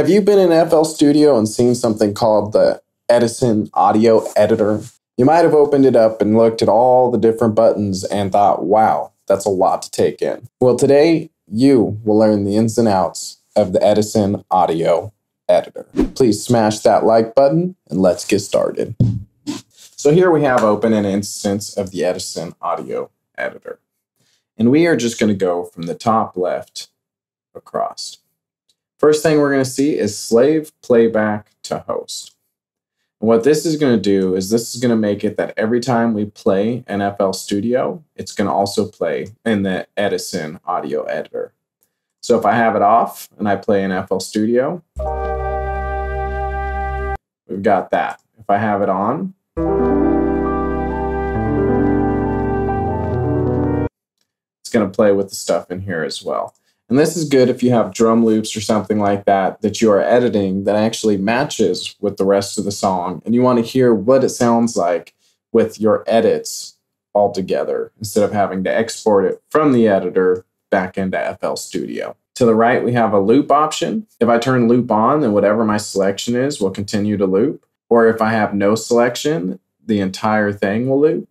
Have you been in FL Studio and seen something called the Edison Audio Editor? You might have opened it up and looked at all the different buttons and thought, wow, that's a lot to take in. Well, today you will learn the ins and outs of the Edison Audio Editor. Please smash that like button and let's get started. So here we have open an instance of the Edison Audio Editor. And we are just going to go from the top left across. First thing we're going to see is slave playback to host. And what this is going to do is this is going to make it that every time we play an FL Studio, it's going to also play in the Edison Audio Editor. So if I have it off and I play an FL Studio, we've got that. If I have it on, it's going to play with the stuff in here as well. And this is good if you have drum loops or something like that that you are editing that actually matches with the rest of the song, and you want to hear what it sounds like with your edits all together instead of having to export it from the editor back into FL Studio. To the right, we have a loop option. If I turn loop on, then whatever my selection is will continue to loop. Or if I have no selection, the entire thing will loop.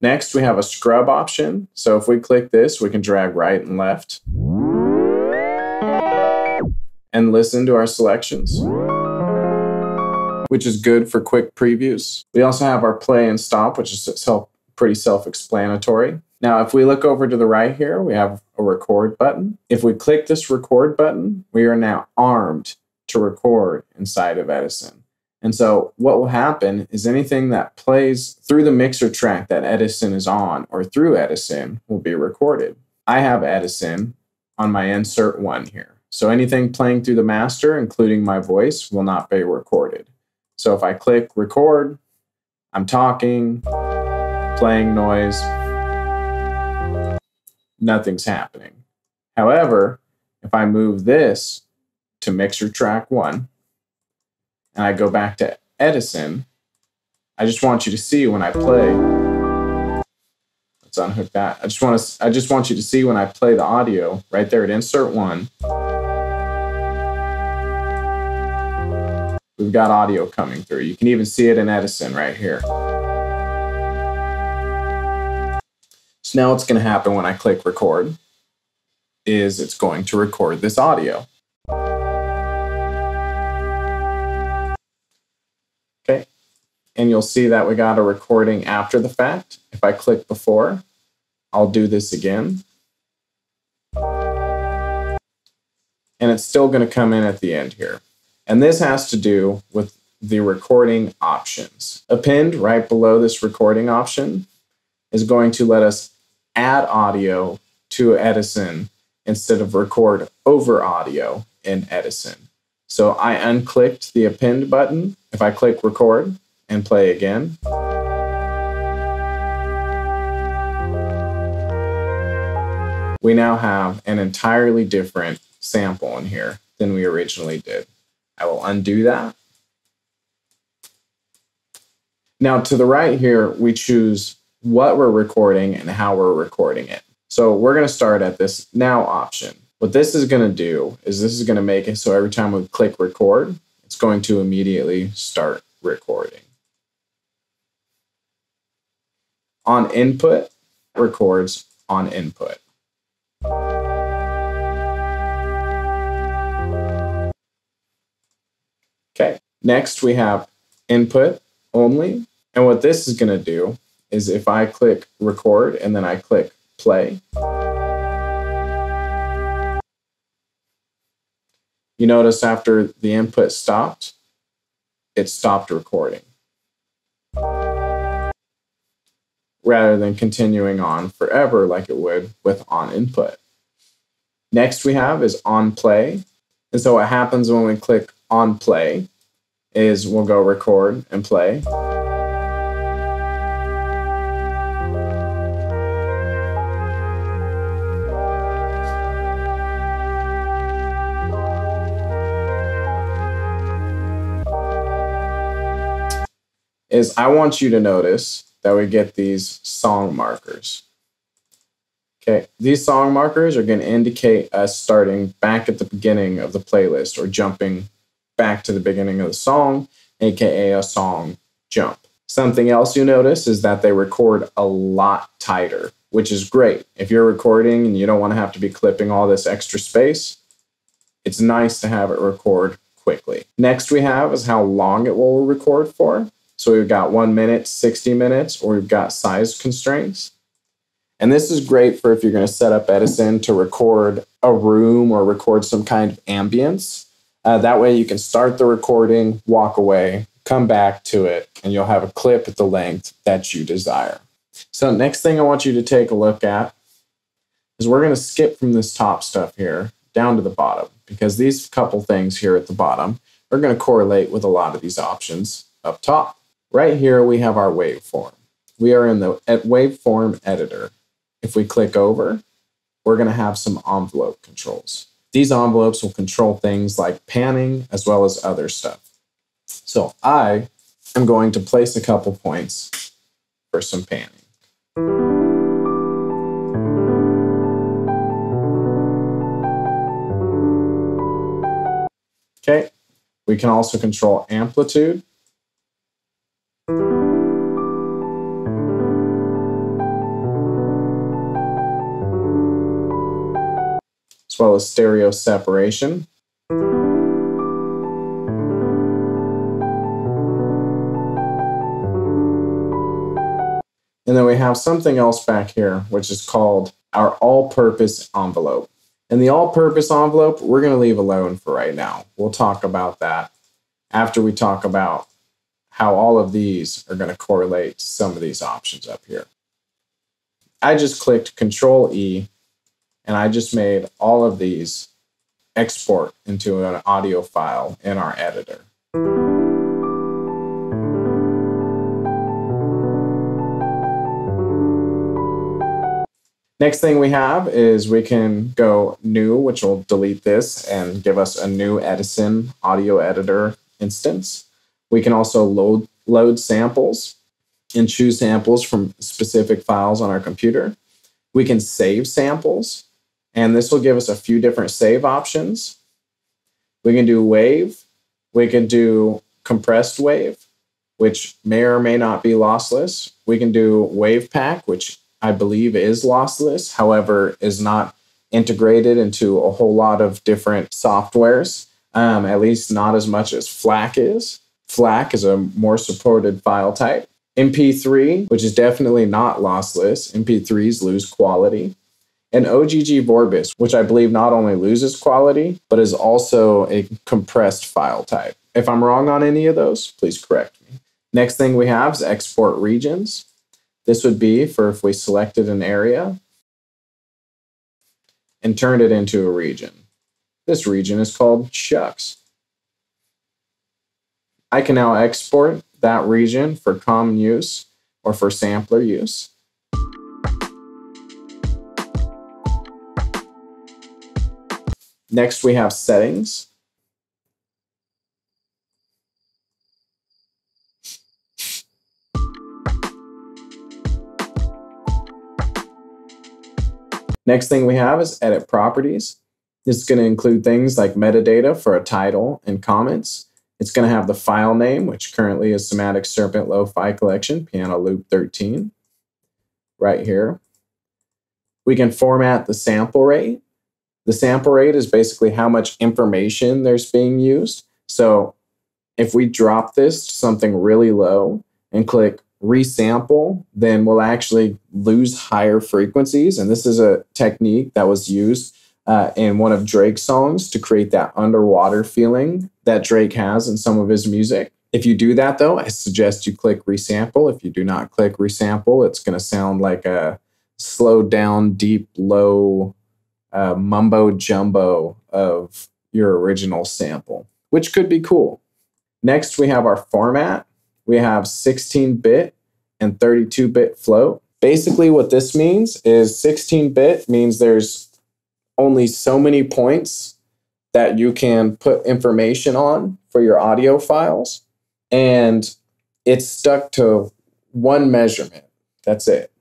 Next, we have a scrub option. So if we click this, we can drag right and left and listen to our selections, which is good for quick previews. We also have our play and stop, which is itself pretty self-explanatory. Now, if we look over to the right here, we have a record button. If we click this record button, we are now armed to record inside of Edison. And so what will happen is anything that plays through the mixer track that Edison is on or through Edison will be recorded. I have Edison on my insert one here. So anything playing through the master, including my voice, will not be recorded. So if I click record, I'm talking, playing noise, nothing's happening. However, if I move this to mixer track one, and I go back to Edison, I just want you to see when I play, let's unhook that. I just want you to see when I play the audio right there at insert one, we've got audio coming through. You can even see it in Edison right here. So now what's going to happen when I click record is it's going to record this audio. Okay, and you'll see that we got a recording after the fact. If I click before, I'll do this again. And it's still going to come in at the end here. And this has to do with the recording options. Append right below this recording option is going to let us add audio to Edison instead of record over audio in Edison. So I unclicked the append button. If I click record and play again, we now have an entirely different sample in here than we originally did. I will undo that. Now to the right here, we choose what we're recording and how we're recording it. So we're going to start at this now option. What this is going to do is this is going to make it so every time we click record, it's going to immediately start recording. On input, it records on input. Okay, next we have input only. And what this is going to do is if I click record and then I click play, you notice after the input stopped, it stopped recording rather than continuing on forever like it would with on input. Next we have is on play. And so what happens when we click on play is we'll go record and play. Is I want you to notice that we get these song markers. Okay, these song markers are going to indicate us starting back at the beginning of the playlist or jumping back to the beginning of the song, aka a song jump. Something else you notice is that they record a lot tighter, which is great. If you're recording and you don't want to have to be clipping all this extra space, it's nice to have it record quickly. Next we have is how long it will record for. So we've got 1 minute, 60 minutes, or we've got size constraints. And this is great for if you're going to set up Edison to record a room or record some kind of ambience. That way you can start the recording, walk away, come back to it, and you'll have a clip at the length that you desire. So next thing I want you to take a look at is we're going to skip from this top stuff here down to the bottom, because these couple things here at the bottom are going to correlate with a lot of these options up top. Right here, we have our waveform. We are in the waveform editor. If we click over, we're going to have some envelope controls. These envelopes will control things like panning as well as other stuff. So I am going to place a couple points for some panning. Okay, we can also control amplitude. As well as stereo separation. And then we have something else back here, which is called our all-purpose envelope. And the all-purpose envelope, we're going to leave alone for right now. We'll talk about that after we talk about how all of these are going to correlate to some of these options up here. I just clicked Control-E, and I just made all of these export into an audio file in our editor. Next thing we have is we can go new, which will delete this and give us a new Edison Audio Editor instance. We can also load samples and choose samples from specific files on our computer. We can save samples, and this will give us a few different save options. We can do wave. We can do compressed wave, which may or may not be lossless. We can do WavePack, which I believe is lossless, however, is not integrated into a whole lot of different softwares, at least not as much as FLAC is. FLAC is a more supported file type. MP3, which is definitely not lossless. MP3s lose quality. And OGG Vorbis, which I believe not only loses quality, but is also a compressed file type. If I'm wrong on any of those, please correct me. Next thing we have is export regions. This would be for if we selected an area and turned it into a region. This region is called Shucks. I can now export that region for common use or for sampler use. Next, we have settings. Next thing we have is edit properties. This is going to include things like metadata for a title and comments. It's going to have the file name, which currently is Somatic Serpent Lo-Fi Collection, Piano Loop 13, right here. We can format the sample rate. The sample rate is basically how much information there's being used. So if we drop this to something really low and click resample, then we'll actually lose higher frequencies. And this is a technique that was used in one of Drake's songs to create that underwater feeling that Drake has in some of his music. If you do that, though, I suggest you click resample. If you do not click resample, it's going to sound like a slowed down, deep, low mumbo jumbo of your original sample, which could be cool. Next, we have our format. We have 16-bit and 32-bit float. Basically, what this means is 16-bit means there's only so many points that you can put information on for your audio files, and it's stuck to one measurement. That's it.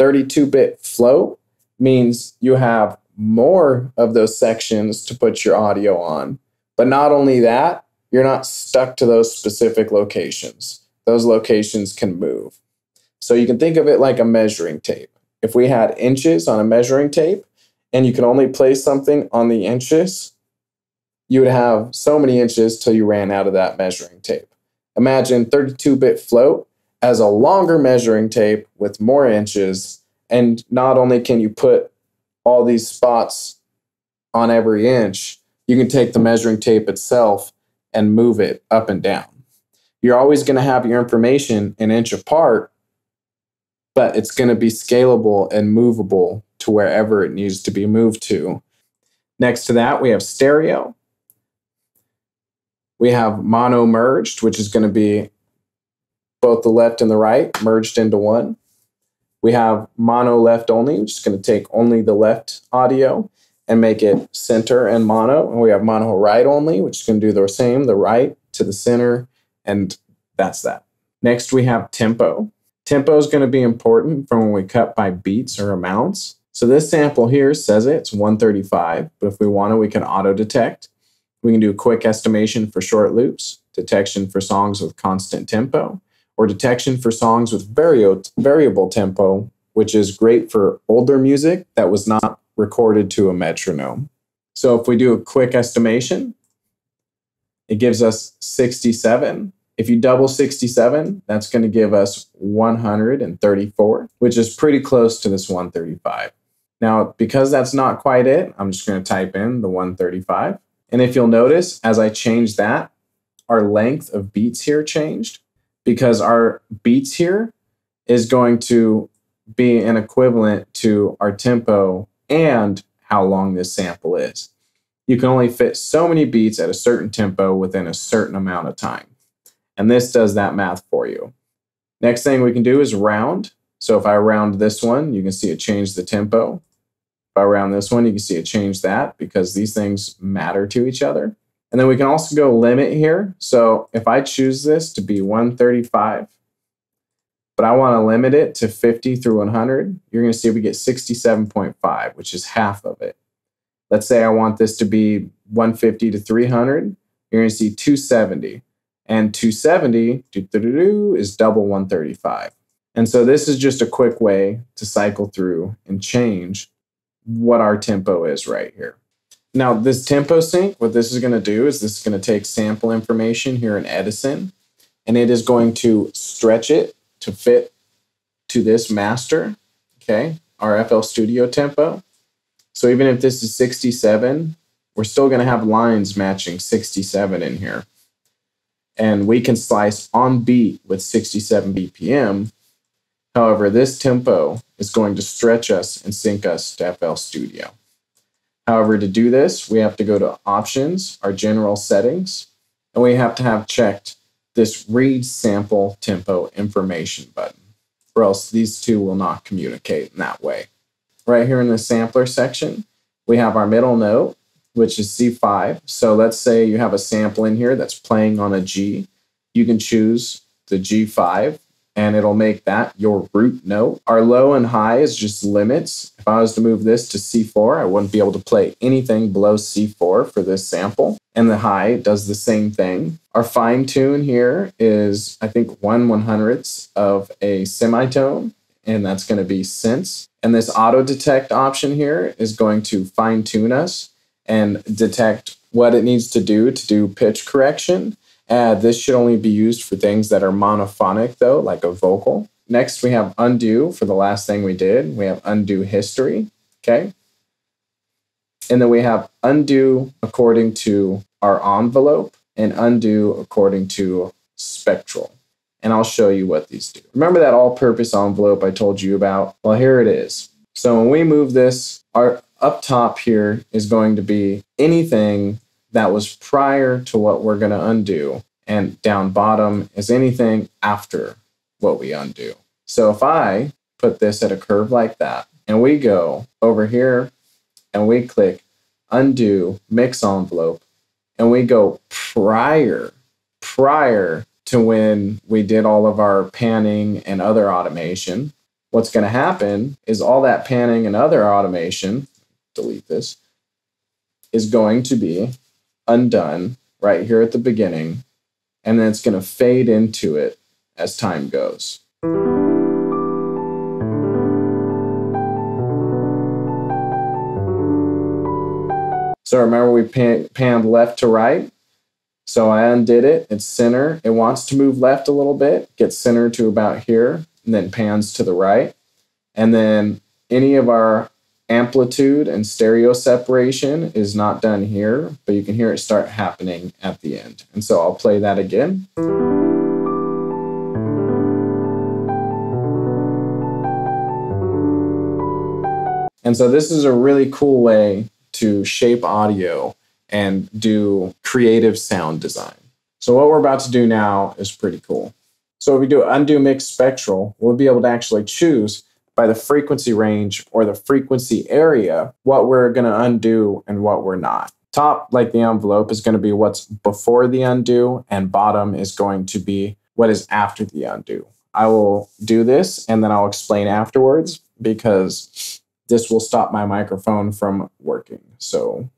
32-bit float means you have more of those sections to put your audio on. But not only that, you're not stuck to those specific locations. Those locations can move. So you can think of it like a measuring tape. If we had inches on a measuring tape and you can only place something on the inches, you would have so many inches till you ran out of that measuring tape. Imagine 32-bit float as a longer measuring tape with more inches. And not only can you put all these spots on every inch, you can take the measuring tape itself and move it up and down. You're always going to have your information an inch apart, but it's going to be scalable and movable to wherever it needs to be moved to. Next to that, we have stereo. We have mono merged, which is going to be both the left and the right merged into one. We have mono left only, which is going to take only the left audio and make it center and mono. And we have mono right only, which is going to do the same, the right to the center. And that's that. Next, we have tempo. Tempo is going to be important for when we cut by beats or amounts. So this sample here says it's 135, but if we want to, we can auto detect. We can do a quick estimation for short loops, detection for songs with constant tempo, or detection for songs with variable tempo, which is great for older music that was not recorded to a metronome. So if we do a quick estimation, it gives us 67. If you double 67, that's going to give us 134, which is pretty close to this 135. Now, because that's not quite it, I'm just going to type in the 135. And if you'll notice, as I change that, our length of beats here changed, because our beats here is going to be an equivalent to our tempo and how long this sample is. You can only fit so many beats at a certain tempo within a certain amount of time. And this does that math for you. Next thing we can do is round. So if I round this one, you can see it changed the tempo. If I round this one, you can see it changed that, because these things matter to each other. And then we can also go limit here. So if I choose this to be 135, but I want to limit it to 50 through 100, you're going to see we get 67.5, which is half of it. Let's say I want this to be 150 to 300, you're going to see 270. And 270 is double 135. And so this is just a quick way to cycle through and change what our tempo is right here. Now, this tempo sync, what this is going to do is this is going to take sample information here in Edison, and it is going to stretch it to fit to this master, okay, our FL Studio tempo. So even if this is 67, we're still going to have lines matching 67 in here. And we can slice on beat with 67 BPM. However, this tempo is going to stretch us and sync us to FL Studio. However, to do this, we have to go to Options, our General Settings, and we have to have checked this Read Sample Tempo Information button, or else these two will not communicate in that way. Right here in the sampler section, we have our middle note, which is C5. So let's say you have a sample in here that's playing on a G. You can choose the G5, and it'll make that your root note. Our low and high is just limits. If I was to move this to C4, I wouldn't be able to play anything below C4 for this sample. And the high does the same thing. Our fine tune here is, I think, 1/100th of a semitone, and that's going to be cents. And this auto detect option here is going to fine tune us and detect what it needs to do pitch correction. This should only be used for things that are monophonic though, like a vocal. Next, we have undo for the last thing we did. We have undo history, okay? And then we have undo according to our envelope and undo according to spectral. And I'll show you what these do. Remember that all-purpose envelope I told you about? Well, here it is. So when we move this, our up top here is going to be anything that was prior to what we're going to undo. And down bottom is anything after what we undo. So if I put this at a curve like that, and we go over here, and we click undo mix envelope, and we go prior to when we did all of our panning and other automation, what's going to happen is all that panning and other automation, delete this, is going to be undone right here at the beginning, and then it's going to fade into it as time goes. So remember we panned left to right. So I undid it, it's center. It wants to move left a little bit, gets center to about here, and then pans to the right. And then any of our amplitude and stereo separation is not done here, but you can hear it start happening at the end. And so I'll play that again. And so this is a really cool way to shape audio and do creative sound design. So what we're about to do now is pretty cool. So if we do undo mix spectral, we'll be able to actually choose by the frequency range or the frequency area what we're going to undo and what we're not. Top, like the envelope, is going to be what's before the undo, and bottom is going to be what is after the undo. I will do this and then I'll explain afterwards because this will stop my microphone from working. So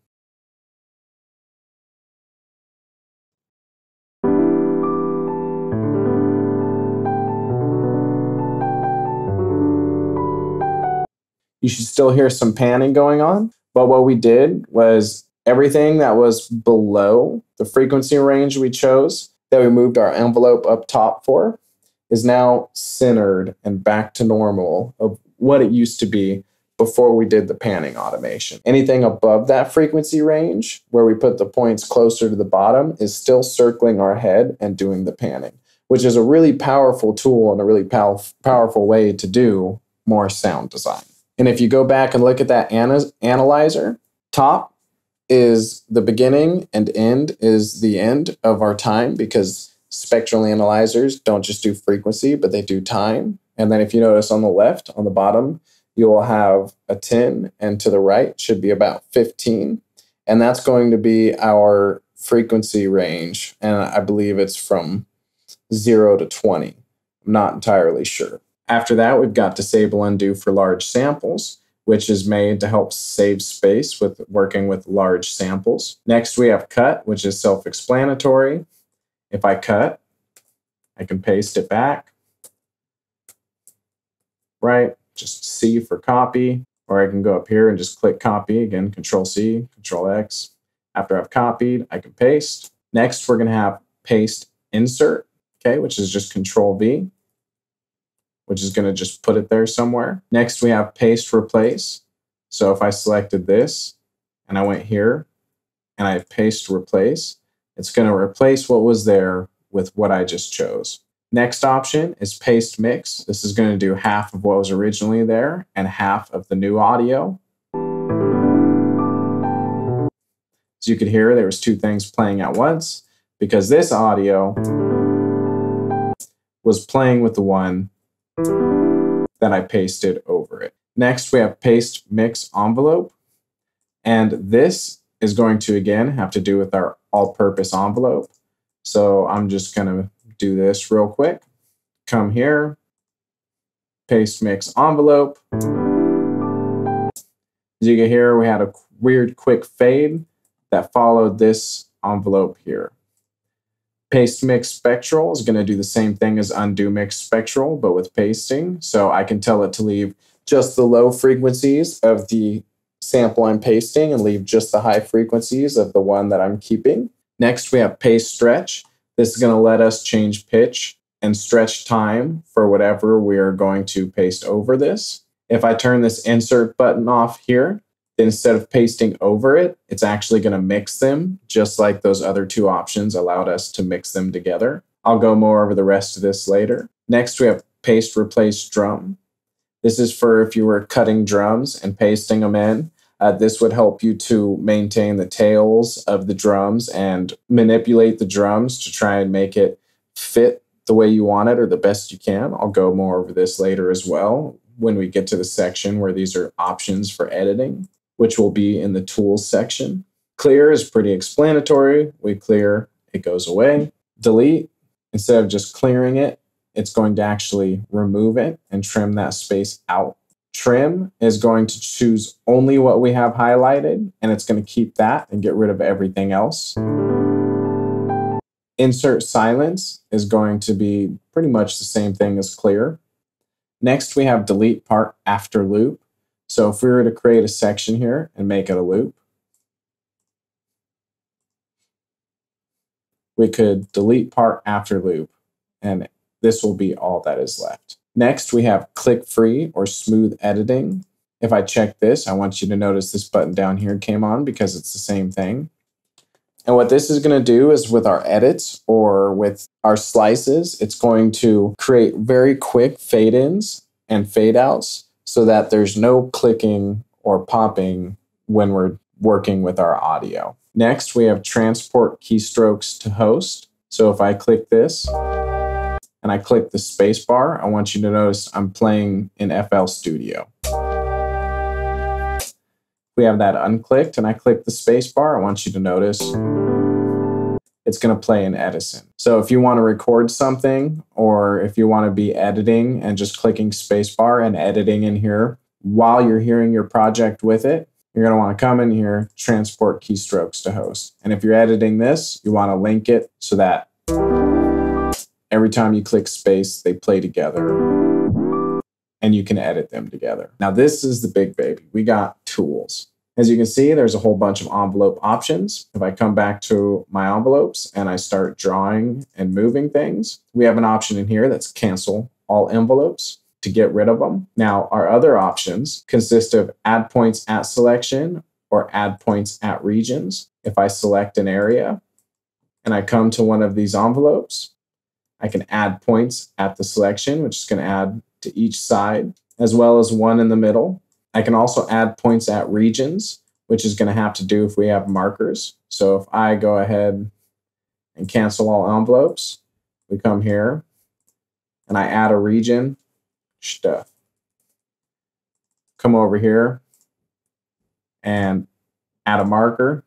you should still hear some panning going on, but what we did was everything that was below the frequency range we chose, that we moved our envelope up top for, is now centered and back to normal of what it used to be before we did the panning automation. Anything above that frequency range, where we put the points closer to the bottom, is still circling our head and doing the panning, which is a really powerful tool and a really powerful way to do more sound design. And if you go back and look at that analyzer, top is the beginning and end is the end of our time, because spectral analyzers don't just do frequency, but they do time. And then if you notice on the left, on the bottom, you will have a 10, and to the right should be about 15. And that's going to be our frequency range. And I believe it's from 0 to 20. I'm not entirely sure. After that, we've got disable undo for large samples, which is made to help save space with working with large samples. Next, we have cut, which is self-explanatory. If I cut, I can paste it back, right? Just C for copy, or I can go up here and just click copy. Again, Control C, Control X. After I've copied, I can paste. Next, we're going to have paste insert, okay, which is just Control V, which is going to just put it there somewhere. Next, we have paste replace. So if I selected this and I went here and I paste replace, it's going to replace what was there with what I just chose. Next option is paste mix. This is going to do half of what was originally there and half of the new audio. As you could hear, there was two things playing at once because this audio was playing with the one that I pasted over it. Next, we have paste mix envelope. And this is going to, again, have to do with our all-purpose envelope. So I'm just going to do this real quick. Come here, paste mix envelope. As you can hear, we had a weird quick fade that followed this envelope here. Paste mix spectral is going to do the same thing as undo mix spectral, but with pasting. So I can tell it to leave just the low frequencies of the sample I'm pasting and leave just the high frequencies of the one that I'm keeping. Next, we have paste stretch. This is going to let us change pitch and stretch time for whatever we are going to paste over this. If I turn this insert button off here, then instead of pasting over it, it's actually going to mix them, just like those other two options allowed us to mix them together. I'll go more over the rest of this later. Next, we have paste replace drum. This is for if you were cutting drums and pasting them in. This would help you to maintain the tails of the drums and manipulate the drums to try and make it fit the way you want it or the best you can. I'll go more over this later as well when we get to the section where these are options for editing, which will be in the tools section. Clear is pretty explanatory. We clear, it goes away. Delete, instead of just clearing it, it's going to actually remove it and trim that space out. Trim is going to choose only what we have highlighted, and it's going to keep that and get rid of everything else. Insert silence is going to be pretty much the same thing as clear. Next, we have delete part after loop. So if we were to create a section here and make it a loop, we could delete part after loop, and this will be all that is left. Next, we have click-free or smooth editing. If I check this, I want you to notice this button down here came on because it's the same thing. And what this is going to do is with our edits or with our slices, it's going to create very quick fade-ins and fade-outs so that there's no clicking or popping when we're working with our audio. Next, we have transport keystrokes to host. So if I click this and I click the space bar, I want you to notice I'm playing in FL Studio. We have that unclicked and I click the space bar, I want you to notice it's going to play in Edison. So if you want to record something or if you want to be editing and just clicking space bar and editing in here while you're hearing your project with it, you're going to want to come in here, transport keystrokes to host. And if you're editing this, you want to link it so that every time you click space, they play together and you can edit them together. Now this is the big baby. We got tools. As you can see, there's a whole bunch of envelope options. If I come back to my envelopes and I start drawing and moving things, we have an option in here that's cancel all envelopes to get rid of them. Now, our other options consist of add points at selection or add points at regions. If I select an area and I come to one of these envelopes, I can add points at the selection, which is going to add to each side, as well as one in the middle. I can also add points at regions, which is going to have to do if we have markers. So if I go ahead and cancel all envelopes, we come here and I add a region, stuff. Come over here and add a marker,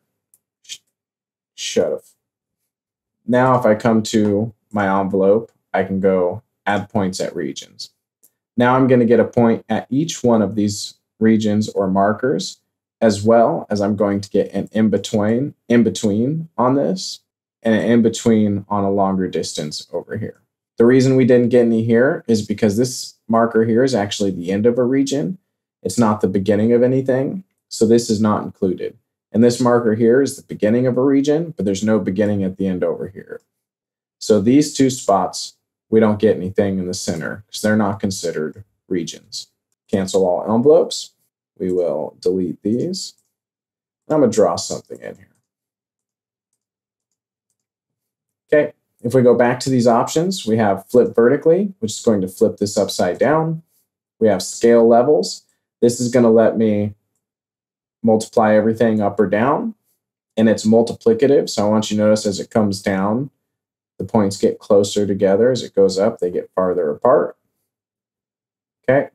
shut. Now if I come to my envelope, I can go add points at regions. Now I'm going to get a point at each one of these regions or markers, as well as I'm going to get an in between on this and an in between on a longer distance over here. The reason we didn't get any here is because this marker here is actually the end of a region. It's not the beginning of anything. So this is not included. And this marker here is the beginning of a region, but there's no beginning at the end over here. So these two spots, we don't get anything in the center because they're not considered regions. Cancel all envelopes. We will delete these. And I'm going to draw something in here. Okay, if we go back to these options, we have flip vertically, which is going to flip this upside down. We have scale levels. This is going to let me multiply everything up or down. And it's multiplicative, so I want you to notice as it comes down, the points get closer together. As it goes up, they get farther apart. Okay.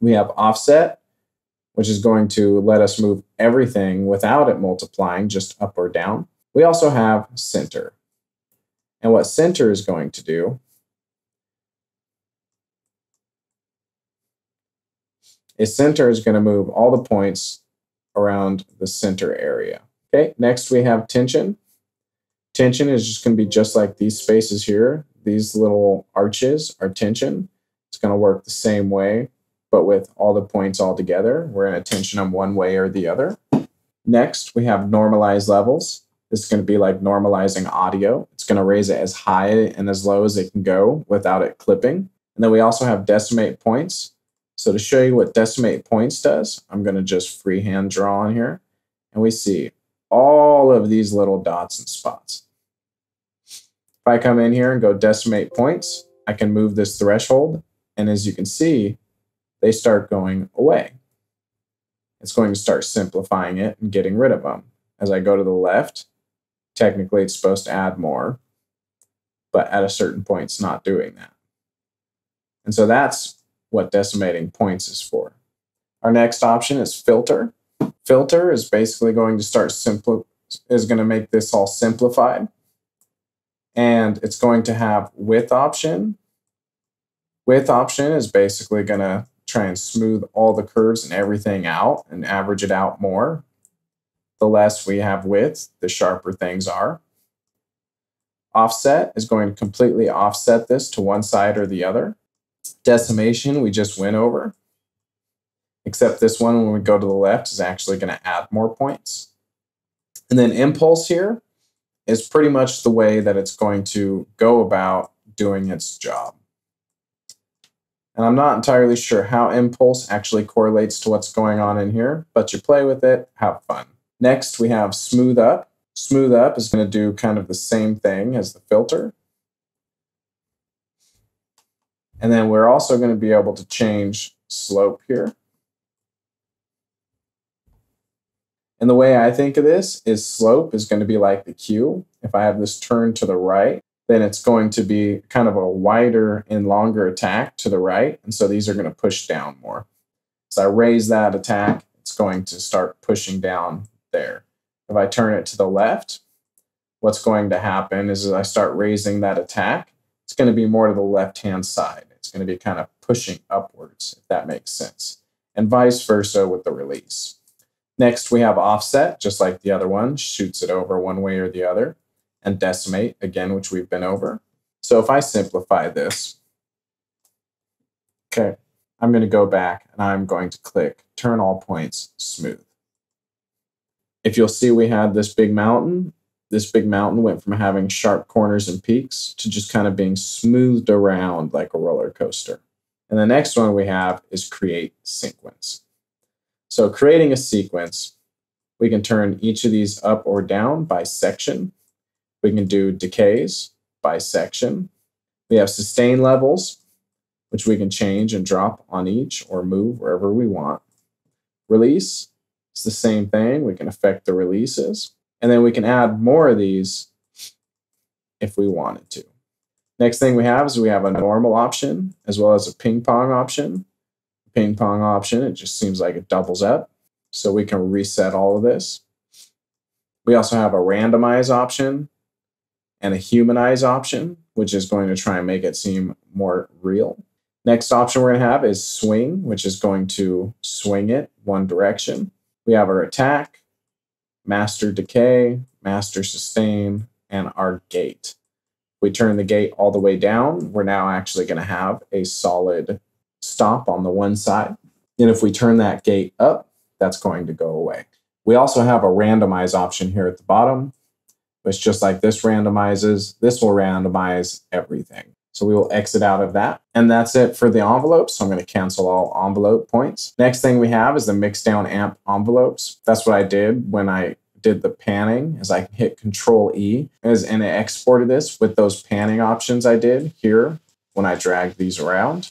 We have offset, which is going to let us move everything without it multiplying, just up or down. We also have center. And what center is going to do is center is going to move all the points around the center area. Okay. Next, we have tension. Tension is just going to be just like these spaces here. These little arches are tension. It's going to work the same way, but with all the points all together, we're going to tension them one way or the other. Next, we have normalized levels. This is going to be like normalizing audio. It's going to raise it as high and as low as it can go without it clipping. And then we also have decimate points. So to show you what decimate points does, I'm going to just freehand draw on here. And we see all of these little dots and spots. If I come in here and go decimate points, I can move this threshold. And as you can see, they start going away. It's going to start simplifying it and getting rid of them. As I go to the left, technically it's supposed to add more, but at a certain point, it's not doing that. And so that's what decimating points is for. Our next option is filter. Filter is basically going to make this all simplified. and it's going to have width option. Width option is basically going to try and smooth all the curves and everything out and average it out more. The less we have width, the sharper things are. Offset is going to completely offset this to one side or the other. Decimation, we just went over. Except this one, when we go to the left, is actually going to add more points. And then impulse here is pretty much the way that it's going to go about doing its job. And I'm not entirely sure how impulse actually correlates to what's going on in here, but you play with it, have fun. Next, we have smooth up. Smooth up is going to do kind of the same thing as the filter. And then we're also going to be able to change slope here. And the way I think of this is slope is going to be like the Q. If I have this turn to the right, then it's going to be kind of a wider and longer attack to the right. And so these are going to push down more. So I raise that attack, it's going to start pushing down there. If I turn it to the left, what's going to happen is as I start raising that attack, it's going to be more to the left-hand side. It's going to be kind of pushing upwards, if that makes sense. And vice versa with the release. Next, we have offset, just like the other one, shoots it over one way or the other. And decimate, again, which we've been over. So if I simplify this, okay, I'm going to go back and I'm going to click Turn All Points Smooth. If you'll see, we had this big mountain. This big mountain went from having sharp corners and peaks to just kind of being smoothed around like a roller coaster. And the next one we have is Create Sequence. So creating a sequence, we can turn each of these up or down by section. We can do decays by section. We have sustain levels, which we can change and drop on each or move wherever we want. Release, it's the same thing. We can affect the releases. And then we can add more of these if we wanted to. Next thing we have is we have a normal option as well as a ping pong option. Ping pong option, it just seems like it doubles up. So we can reset all of this. We also have a randomize option and a humanize option, which is going to try and make it seem more real. Next option we're going to have is swing, which is going to swing it one direction. We have our attack, master decay, master sustain, and our gate. We turn the gate all the way down. We're now actually going to have a solid stop on the one side. And if we turn that gate up, that's going to go away. We also have a randomize option here at the bottom, which just like this randomizes, this will randomize everything. So we will exit out of that. And that's it for the envelope. So I'm going to cancel all envelope points. Next thing we have is the mix down amp envelopes. That's what I did when I did the panning, is I hit Control E and it exported this with those panning options I did here when I dragged these around.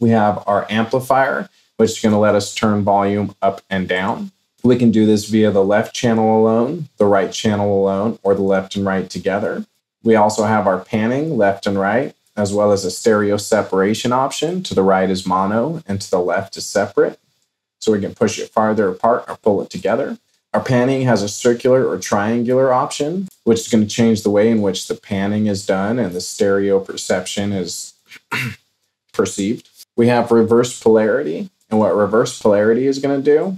We have our amplifier, which is going to let us turn volume up and down. We can do this via the left channel alone, the right channel alone, or the left and right together. We also have our panning left and right, as well as a stereo separation option. To the right is mono and to the left is separate. So we can push it farther apart or pull it together. Our panning has a circular or triangular option, which is going to change the way in which the panning is done and the stereo perception is perceived. We have reverse polarity. And what reverse polarity is going to do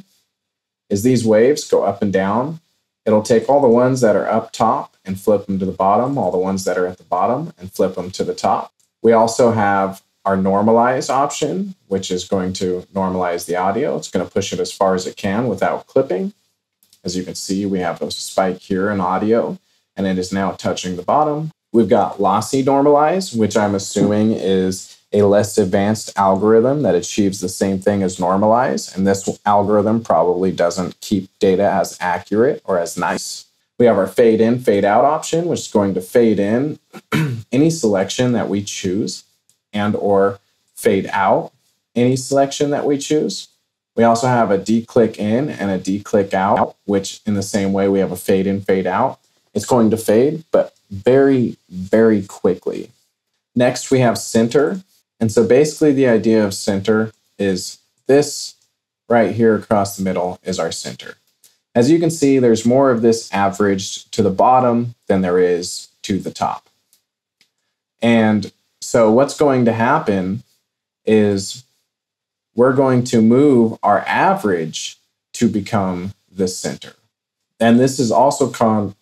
is these waves go up and down. It'll take all the ones that are up top and flip them to the bottom, all the ones that are at the bottom and flip them to the top. We also have our normalize option, which is going to normalize the audio. It's going to push it as far as it can without clipping. As you can see, we have a spike here in audio, and it is now touching the bottom. We've got lossy normalize, which I'm assuming is a less advanced algorithm that achieves the same thing as normalize. And this algorithm probably doesn't keep data as accurate or as nice. We have our fade in, fade out option, which is going to fade in any selection that we choose and or fade out any selection that we choose. We also have a declick in and a declick out, which in the same way we have a fade in, fade out. It's going to fade, but very, very quickly. Next, we have center. And so basically the idea of center is this right here across the middle is our center. As you can see, there's more of this averaged to the bottom than there is to the top. And so what's going to happen is we're going to move our average to become the center. And this is also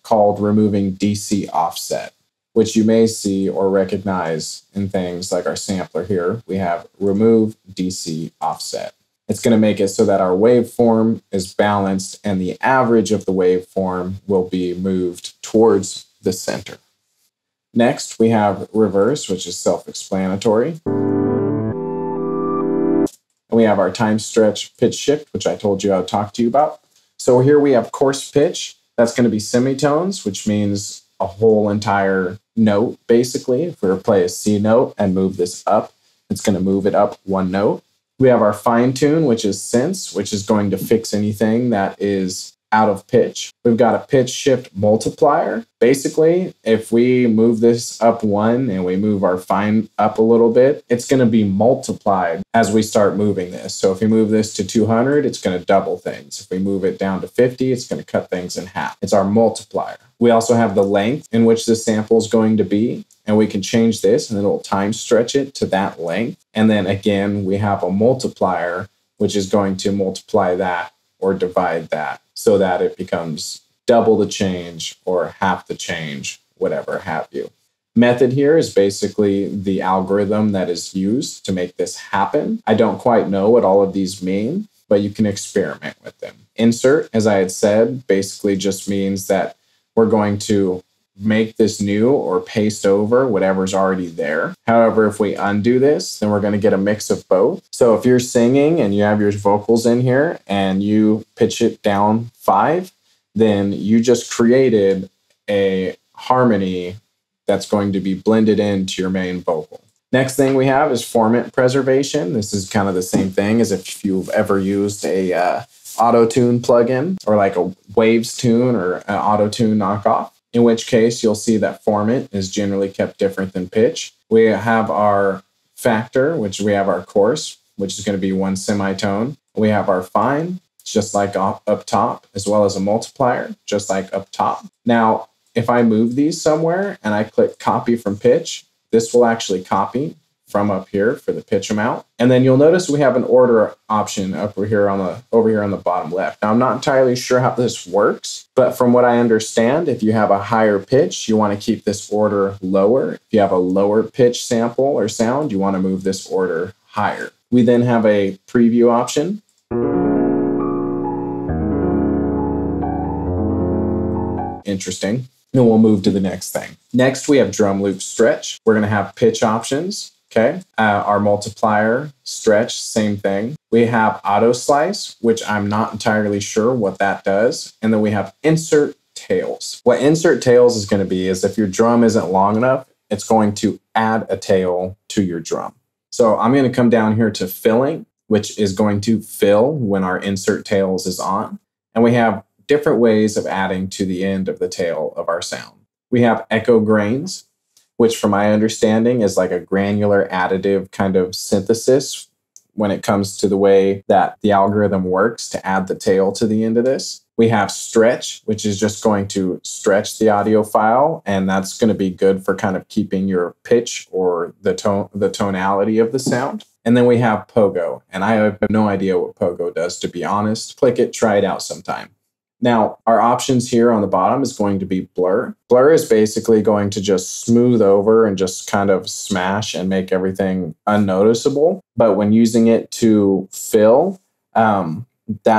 called removing DC offset, which you may see or recognize in things like our sampler here. We have remove DC offset. It's going to make it so that our waveform is balanced and the average of the waveform will be moved towards the center. Next, we have reverse, which is self-explanatory. And we have our time stretch pitch shift, which I told you I would talk to you about. So here we have coarse pitch. That's going to be semitones, which means a whole entire note, basically. If we were to play a C note and move this up, it's going to move it up one note. We have our fine tune, which is sense, which is going to fix anything that is out of pitch. We've got a pitch shift multiplier. Basically, if we move this up one and we move our fine up a little bit, it's going to be multiplied as we start moving this. So if we move this to 200, it's going to double things. If we move it down to 50, it's going to cut things in half. It's our multiplier. We also have the length in which the sample is going to be, and we can change this and it'll time stretch it to that length. And then again, we have a multiplier, which is going to multiply that or divide that, so that it becomes double the change or half the change, whatever have you. Method here is basically the algorithm that is used to make this happen. I don't quite know what all of these mean, but you can experiment with them. Insert, as I had said, basically just means that we're going to make this new or paste over whatever's already there. However, if we undo this, then we're going to get a mix of both. So if you're singing and you have your vocals in here and you pitch it down 5, then you just created a harmony that's going to be blended into your main vocal. Next thing we have is formant preservation. This is kind of the same thing as if you've ever used a auto-tune plugin or like a Waves tune or an auto-tune knockoff, in which case you'll see that formant is generally kept different than pitch. We have our factor, which we have our coarse, which is going to be one semitone. We have our fine, just like up top, as well as a multiplier, just like up top. Now, if I move these somewhere and I click copy from pitch, this will actually copy from up here for the pitch amount. And then you'll notice we have an order option over here on the bottom left. Now, I'm not entirely sure how this works, but from what I understand, if you have a higher pitch, you want to keep this order lower. If you have a lower pitch sample or sound, you want to move this order higher. We then have a preview option. Interesting. And we'll move to the next thing. Next, we have drum loop stretch. We're going to have pitch options. Okay, our multiplier, stretch, same thing. We have auto slice, which I'm not entirely sure what that does. And then we have insert tails. What insert tails is going to be is if your drum isn't long enough, it's going to add a tail to your drum. So I'm going to come down here to filling, which is going to fill when our insert tails is on. And we have different ways of adding to the end of the tail of our sound. We have echo grains, which from my understanding is like a granular additive kind of synthesis when it comes to the way that the algorithm works to add the tail to the end of this. We have stretch, which is just going to stretch the audio file, and that's going to be good for kind of keeping your pitch or the tonality of the sound. And then we have pogo, and I have no idea what pogo does, to be honest. Click it, try it out sometime. Now, our options here on the bottom is going to be blur. Blur is basically going to just smooth over and just kind of smash and make everything unnoticeable. But when using it to fill, that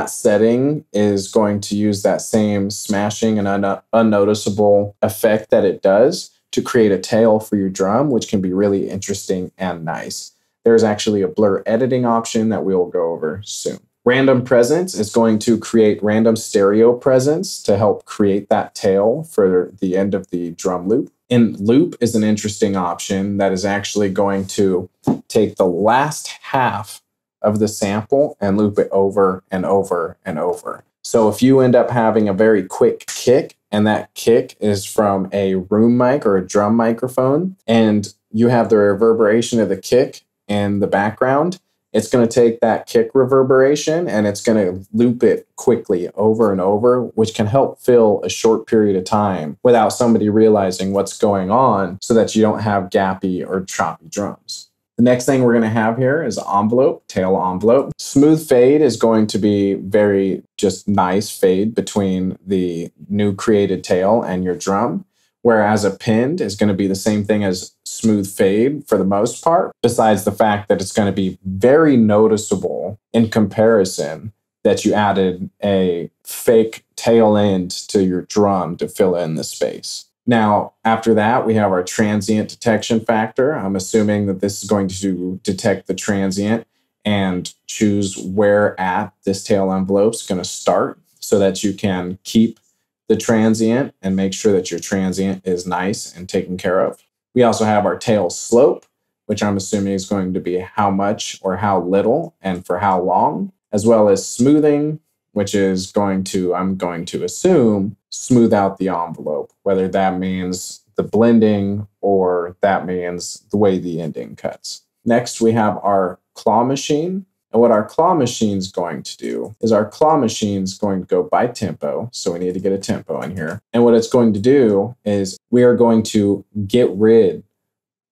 setting is going to use that same smashing and unnoticeable effect that it does to create a tail for your drum, which can be really interesting and nice. There's actually a blur editing option that we'll go over soon. Random presence is going to create random stereo presence to help create that tail for the end of the drum loop. And loop is an interesting option that is actually going to take the last half of the sample and loop it over and over and over. So if you end up having a very quick kick, and that kick is from a room mic or a drum microphone, and you have the reverberation of the kick in the background, It's going to take that kick reverberation and it's going to loop it quickly over and over, which can help fill a short period of time without somebody realizing what's going on so that you don't have gappy or choppy drums. The next thing we're going to have here is envelope, tail envelope. Smooth fade is going to be very just nice fade between the new created tail and your drum. Whereas a pinned is going to be the same thing as smooth fade for the most part, besides the fact that it's going to be very noticeable in comparison that you added a fake tail end to your drum to fill in the space. Now, after that, we have our transient detection factor. I'm assuming that this is going to detect the transient and choose where at this tail envelope is going to start so that you can keep the transient and make sure that your transient is nice and taken care of. We also have our tail slope, which I'm assuming is going to be how much or how little and for how long, as well as smoothing, which is going to, I'm going to assume, smooth out the envelope, whether that means the blending or that means the way the ending cuts. Next, we have our claw machine. And what our claw machine is going to do is our claw machine is going to go by tempo. So we need to get a tempo in here. And what it's going to do is we are going to get rid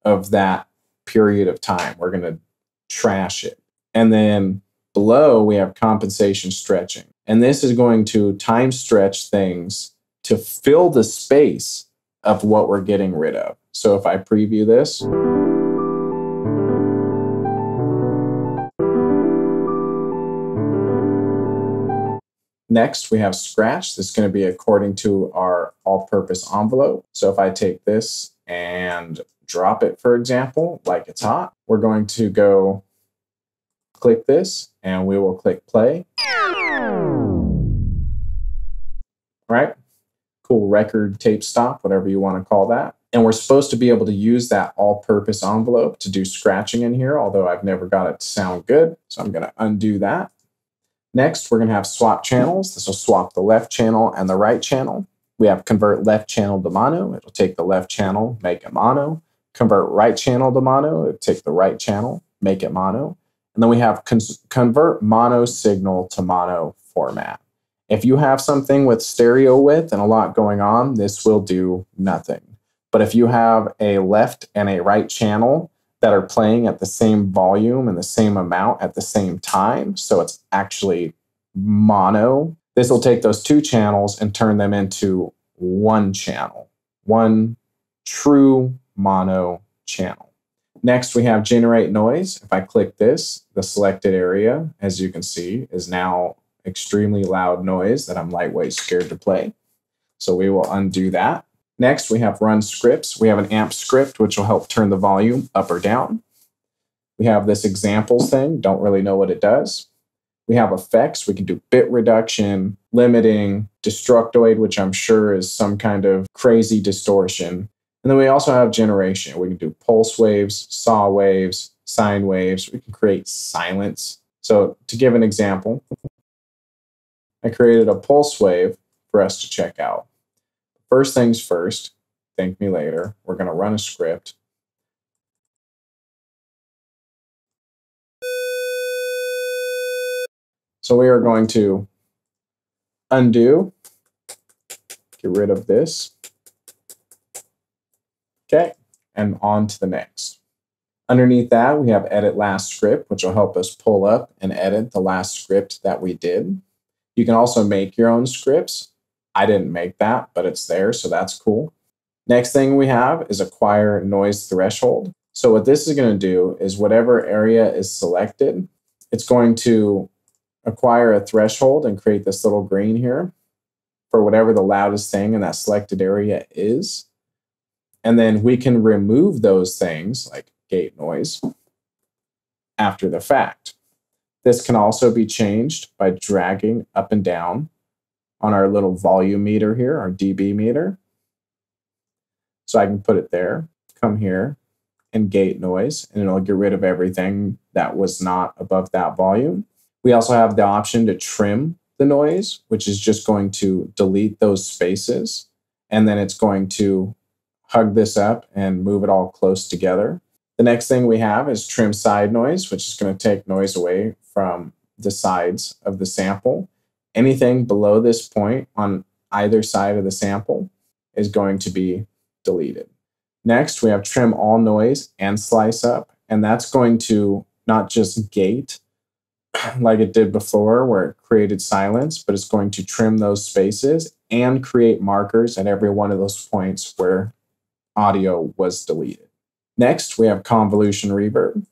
of that period of time. We're going to trash it. And then below we have compensation stretching. And this is going to time stretch things to fill the space of what we're getting rid of. So if I preview this, next, we have scratch. This is going to be according to our all-purpose envelope. So if I take this and drop it, for example, like it's hot, we're going to go click this and we will click play. Right? Cool record tape stop, whatever you want to call that. And we're supposed to be able to use that all-purpose envelope to do scratching in here, although I've never got it to sound good. So I'm going to undo that. Next, we're going to have swap channels. This will swap the left channel and the right channel. We have convert left channel to mono. It'll take the left channel, make it mono. Convert right channel to mono. It'll take the right channel, make it mono. And then we have convert mono signal to mono format. If you have something with stereo width and a lot going on, this will do nothing. But if you have a left and a right channel that are playing at the same volume and the same amount at the same time, so it's actually mono, this will take those two channels and turn them into one channel, one true mono channel. Next, we have generate noise. If I click this, the selected area, as you can see, is now extremely loud noise that I'm lightweight scared to play. So we will undo that. Next, we have run scripts. We have an amp script, which will help turn the volume up or down. We have this examples thing. Don't really know what it does. We have effects. We can do bit reduction, limiting, destructoid, which I'm sure is some kind of crazy distortion. And then we also have generation. We can do pulse waves, saw waves, sine waves. We can create silence. So to give an example, I created a pulse wave for us to check out. First things first, thank me later, we're going to run a script. So we are going to undo, get rid of this. Okay, and on to the next. Underneath that, we have edit last script, which will help us pull up and edit the last script that we did. You can also make your own scripts. I didn't make that, but it's there, so that's cool. Next thing we have is acquire noise threshold. So what this is going to do is whatever area is selected, it's going to acquire a threshold and create this little green here for whatever the loudest thing in that selected area is. And then we can remove those things like gate noise after the fact. This can also be changed by dragging up and down on our little volume meter here, our dB meter. So I can put it there, come here, and gate noise, and it'll get rid of everything that was not above that volume. We also have the option to trim the noise, which is just going to delete those spaces, and then it's going to hug this up and move it all close together. The next thing we have is trim side noise, which is going to take noise away from the sides of the sample. Anything below this point on either side of the sample is going to be deleted. Next, we have trim all noise and slice up, and that's going to not just gate like it did before where it created silence, but it's going to trim those spaces and create markers at every one of those points where audio was deleted. Next, we have convolution reverb.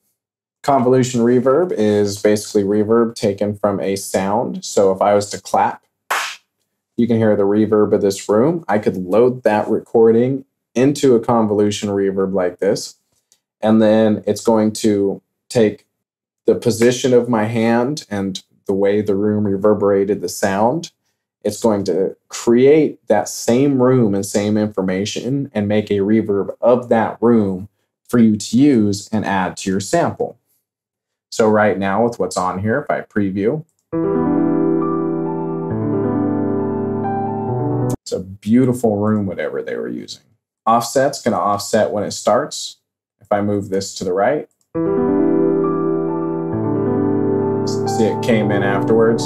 Convolution reverb is basically reverb taken from a sound. So if I was to clap, you can hear the reverb of this room. I could load that recording into a convolution reverb like this, and then it's going to take the position of my hand and the way the room reverberated the sound. It's going to create that same room and same information and make a reverb of that room for you to use and add to your sample. So right now with what's on here, if I preview, it's a beautiful room, whatever they were using. Offset's going to offset when it starts. If I move this to the right, see it came in afterwards.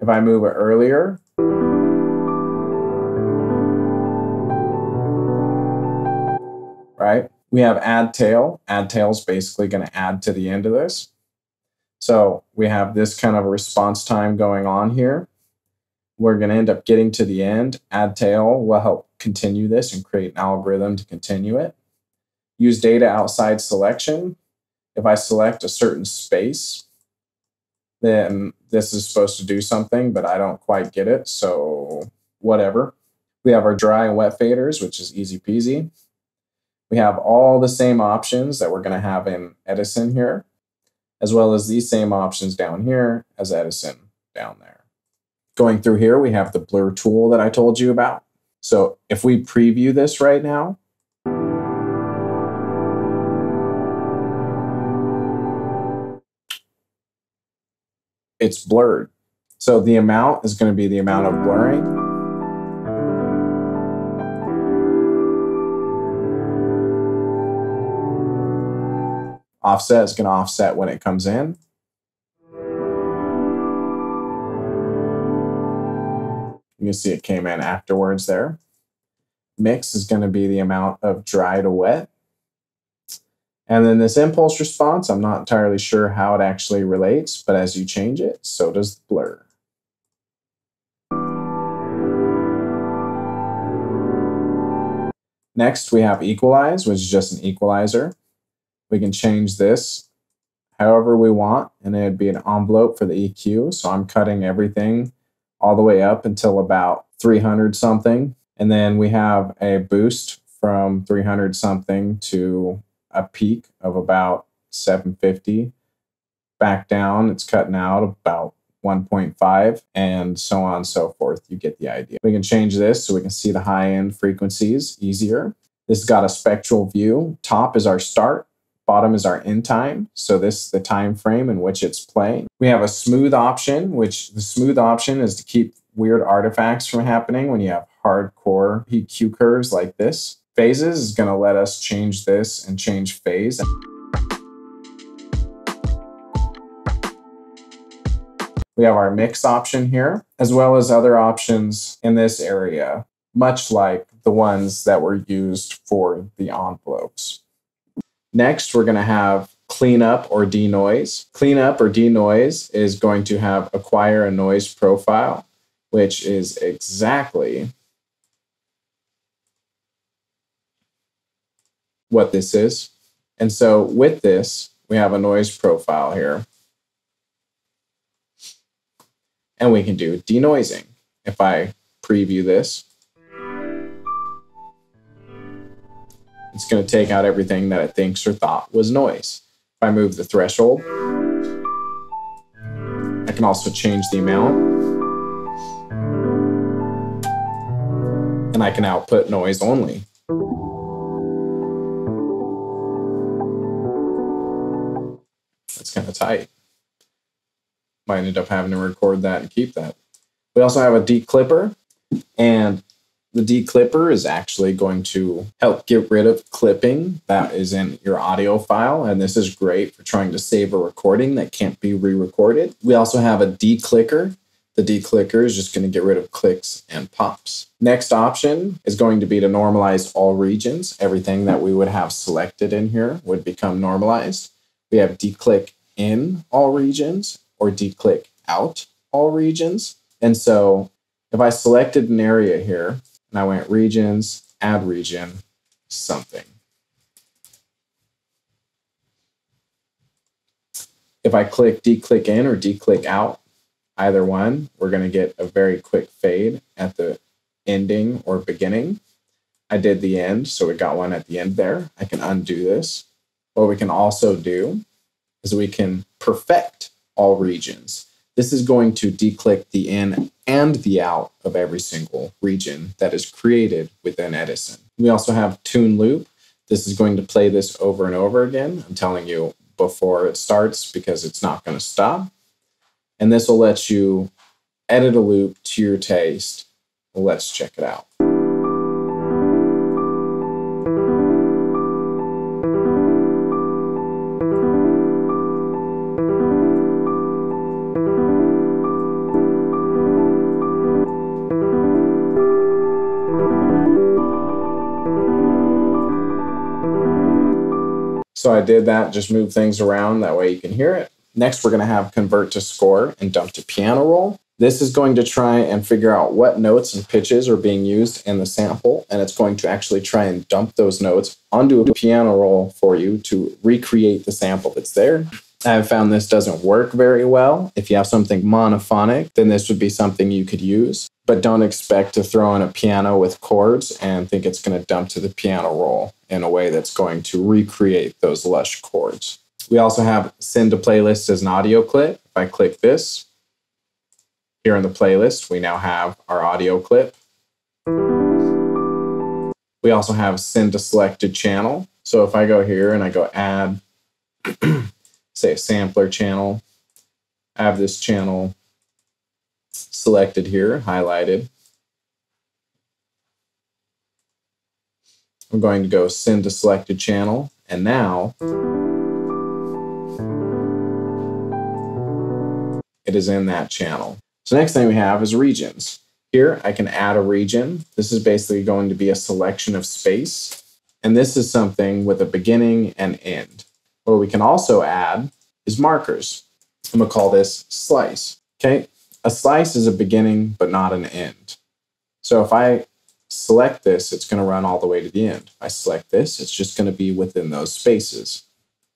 If I move it earlier, right? We have add tail. Add tail is basically going to add to the end of this. So we have this kind of response time going on here. We're going to end up getting to the end. Add tail will help continue this and create an algorithm to continue it. Use data outside selection. If I select a certain space, then this is supposed to do something, but I don't quite get it, so whatever. We have our dry and wet faders, which is easy peasy. We have all the same options that we're going to have in Edison here, as well as these same options down here as Edison down there. Going through here, we have the blur tool that I told you about. So if we preview this right now, it's blurred. So the amount is going to be the amount of blurring. Offset is going to offset when it comes in. You can see it came in afterwards there. Mix is going to be the amount of dry to wet. And then this impulse response, I'm not entirely sure how it actually relates, but as you change it, so does the blur. Next, we have equalize, which is just an equalizer. We can change this however we want, and it'd be an envelope for the EQ. So I'm cutting everything all the way up until about 300 something. And then we have a boost from 300 something to a peak of about 750. Back down, it's cutting out about 1.5, and so on and so forth. You get the idea. We can change this so we can see the high-end frequencies easier. This has got a spectral view. Top is our start. Bottom is our end time. So this is the time frame in which it's playing. We have a smooth option, which the smooth option is to keep weird artifacts from happening when you have hardcore EQ curves like this. Phases is going to let us change this and change phase. We have our mix option here, as well as other options in this area, much like the ones that were used for the envelopes. Next, we're going to have cleanup or denoise. Cleanup or denoise is going to have acquire a noise profile, which is exactly what this is. And so with this, we have a noise profile here. And we can do denoising. If I preview this, it's going to take out everything that it thinks or thought was noise. If I move the threshold, I can also change the amount. And I can output noise only. That's kind of tight. Might end up having to record that and keep that. We also have a declipper, and The declipper is actually going to help get rid of clipping that is in your audio file. And this is great for trying to save a recording that can't be re-recorded. We also have a declicker. The declicker is just going to get rid of clicks and pops. Next option is going to be to normalize all regions. Everything that we would have selected in here would become normalized. We have declick in all regions or declick out all regions. And so if I selected an area here, and I went regions, add region, something. If I click declick in or declick out, either one, we're going to get a very quick fade at the ending or beginning. I did the end, so we got one at the end there. I can undo this. What we can also do is we can perfect all regions. This is going to declick the in and the out of every single region that is created within Edison. We also have tune loop. This is going to play this over and over again. I'm telling you before it starts because it's not going to stop. And this will let you edit a loop to your taste. Let's check it out. So I did that, just move things around, that way you can hear it. Next, we're going to have convert to score and dump to piano roll. This is going to try and figure out what notes and pitches are being used in the sample, and it's going to actually try and dump those notes onto a piano roll for you to recreate the sample that's there. I've found this doesn't work very well. If you have something monophonic, then this would be something you could use, but don't expect to throw in a piano with chords and think it's going to dump to the piano roll in a way that's going to recreate those lush chords. We also have send to playlist as an audio clip. If I click this, here in the playlist, we now have our audio clip. We also have send to selected channel. So if I go here and I go add, say a sampler channel, I have this channel selected here, highlighted. I'm going to go send to selected channel, and now it is in that channel. So next thing we have is regions. Here I can add a region. This is basically going to be a selection of space, and this is something with a beginning and end. What we can also add is markers. I'm going to call this slice. Okay, a slice is a beginning but not an end. So if I select this, it's going to run all the way to the end. If I select this, it's just going to be within those spaces.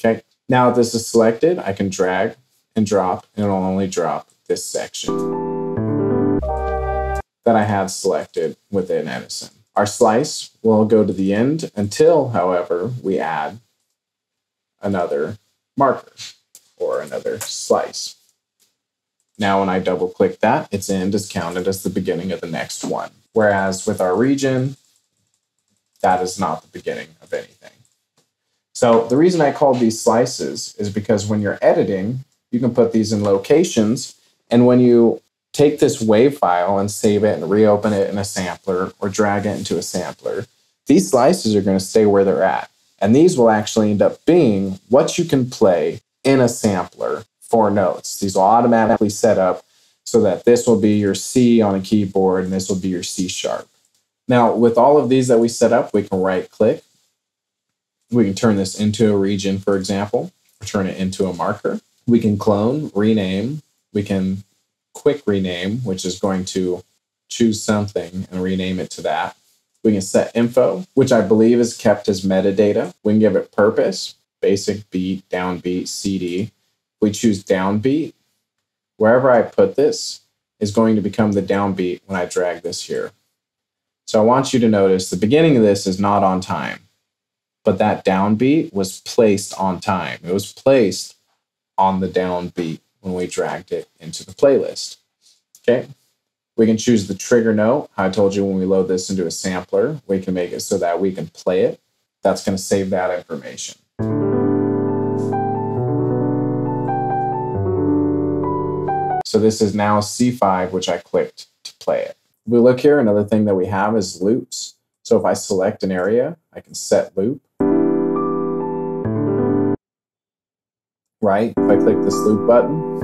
Okay, now that this is selected, I can drag and drop, and it'll only drop this section that I have selected within Edison. Our slice will go to the end until, however, we add another marker or another slice. Now when I double click that, its end is counted as the beginning of the next one. Whereas with our region, that is not the beginning of anything. So the reason I call these slices is because when you're editing, you can put these in locations. And when you take this WAV file and save it and reopen it in a sampler or drag it into a sampler, these slices are going to stay where they're at. And these will actually end up being what you can play in a sampler for notes. These will automatically set up so that this will be your C on a keyboard and this will be your C sharp. Now, with all of these that we set up, we can right click. We can turn this into a region, for example, or turn it into a marker. We can clone, rename. We can quick rename, which is going to choose something and rename it to that. We can set info, which I believe is kept as metadata. We can give it purpose, basic beat, downbeat, CD. We choose downbeat. Wherever I put this is going to become the downbeat when I drag this here. So I want you to notice the beginning of this is not on time, but that downbeat was placed on time. It was placed on the downbeat when we dragged it into the playlist. Okay. We can choose the trigger note. I told you when we load this into a sampler, we can make it so that we can play it. That's going to save that information. So this is now C5, which I clicked to play it. we look here, another thing that we have is loops. So if I select an area, I can set loop. Right? If I click this loop button.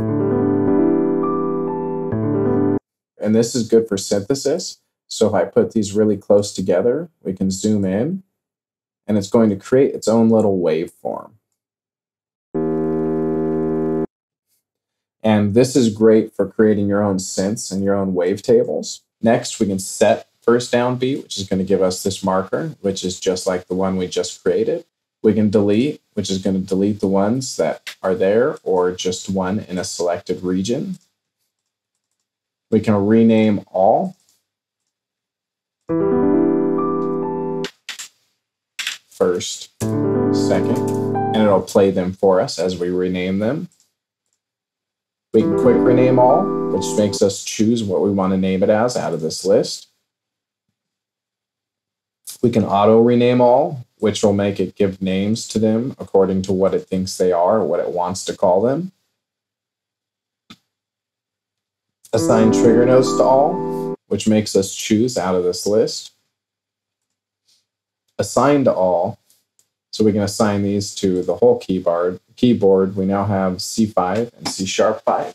And this is good for synthesis. So if I put these really close together, we can zoom in and it's going to create its own little waveform. And this is great for creating your own synths and your own wave tables. Next, we can set first downbeat, which is going to give us this marker, which is just like the one we just created. We can delete, which is going to delete the ones that are there or just one in a selected region. We can rename all. First, second, and it'll play them for us as we rename them. We can quick rename all, which makes us choose what we want to name it as out of this list. We can auto rename all, which will make it give names to them according to what it thinks they are or what it wants to call them. Assign trigger notes to all, which makes us choose out of this list. Assign to all, so we can assign these to the whole keyboard. We now have C5 and C#5.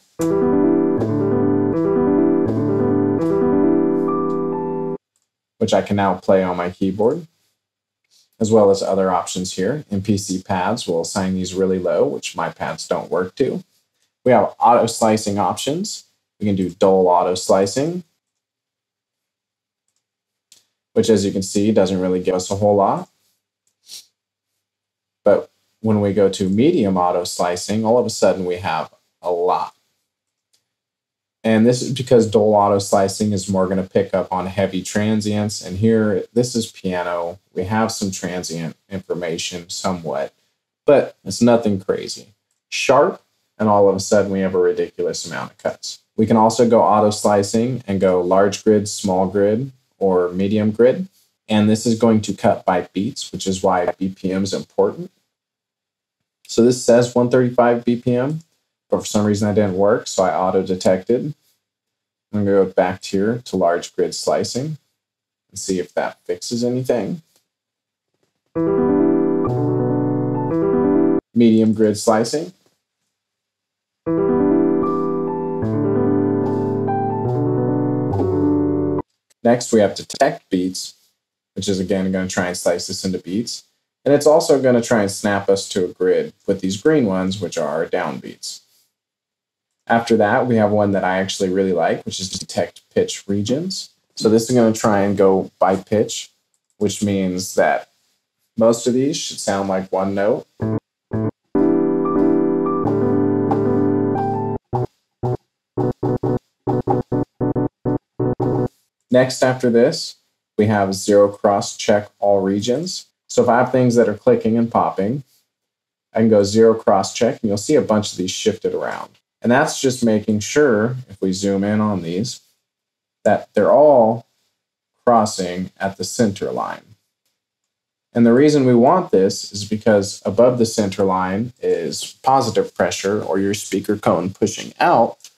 Which I can now play on my keyboard, as well as other options here. MPC pads will assign these really low, which my pads don't work to. We have auto slicing options. We can do dull auto slicing, which as you can see, doesn't really give us a whole lot. But when we go to medium auto slicing, all of a sudden we have a lot. And this is because dull auto slicing is more going to pick up on heavy transients. And here, this is piano. We have some transient information somewhat, but it's nothing crazy. Sharp, and all of a sudden we have a ridiculous amount of cuts. We can also go auto slicing and go large grid, small grid, or medium grid. And this is going to cut by beats, which is why BPM is important. So this says 135 BPM. But for some reason that didn't work, so I auto-detected. I'm going to go back here to large grid slicing and see if that fixes anything. Medium grid slicing. Next, we have detect beats, which is again going to try and slice this into beats. And it's also going to try and snap us to a grid with these green ones, which are our downbeats. After that, we have one that I actually really like, which is detect pitch regions. So this is going to try and go by pitch, which means that most of these should sound like one note. Next, after this, we have zero cross check all regions. So if I have things that are clicking and popping, I can go zero cross check, and you'll see a bunch of these shifted around. And that's just making sure, if we zoom in on these, that they're all crossing at the center line. And the reason we want this is because above the center line is positive pressure, or your speaker cone pushing out,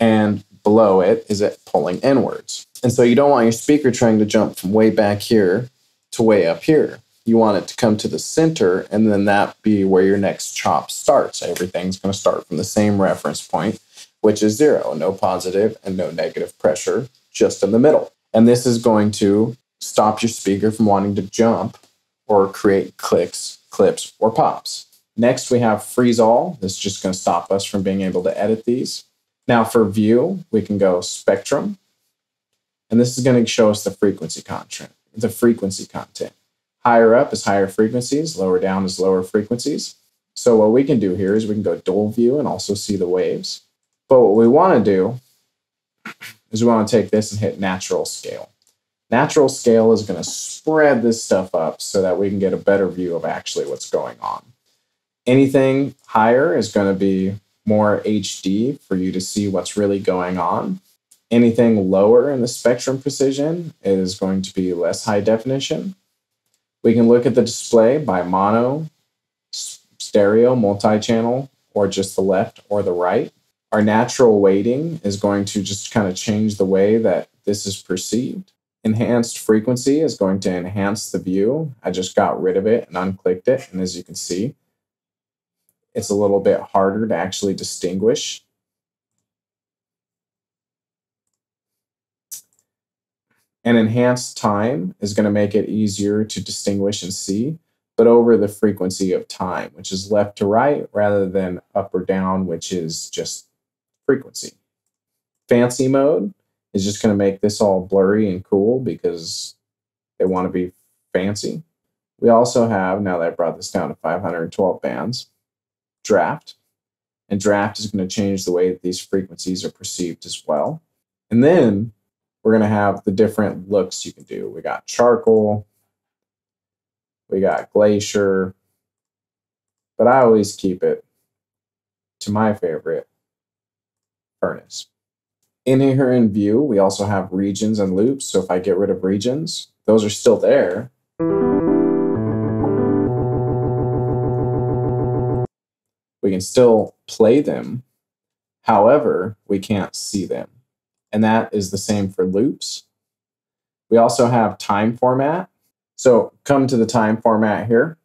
and below it is it pulling inwards. And so you don't want your speaker trying to jump from way back here to way up here. You want it to come to the center, and then that be where your next chop starts. Everything's going to start from the same reference point, which is zero, no positive and no negative pressure, just in the middle. And this is going to stop your speaker from wanting to jump or create clicks, clips, or pops. Next, we have freeze all. This is just going to stop us from being able to edit these. Now for view, we can go spectrum, and this is going to show us the frequency content, Higher up is higher frequencies, lower down is lower frequencies. So what we can do here is we can go dual view and also see the waves. But what we want to do is we want to take this and hit natural scale. Natural scale is going to spread this stuff up so that we can get a better view of actually what's going on. Anything higher is going to be more HD for you to see what's really going on. Anything lower in the spectrum precision is going to be less high definition. We can look at the display by mono, stereo, multi-channel, or just the left or the right. Our natural weighting is going to just kind of change the way that this is perceived. Enhanced frequency is going to enhance the view. I just got rid of it and unclicked it. And as you can see, it's a little bit harder to actually distinguish. And enhanced time is going to make it easier to distinguish and see, but over the frequency of time, which is left to right rather than up or down, which is just frequency. Fancy mode is just going to make this all blurry and cool because they want to be fancy. We also have, now that I brought this down to 512 bands, draft. And draft is going to change the way that these frequencies are perceived as well. And then we're going to have the different looks you can do. We got charcoal, we got glacier, but I always keep it to my favorite, furnace. In here in view, we also have regions and loops. So if I get rid of regions, those are still there. We can still play them. However, we can't see them. And that is the same for loops. We also have time format. So come to the time format here.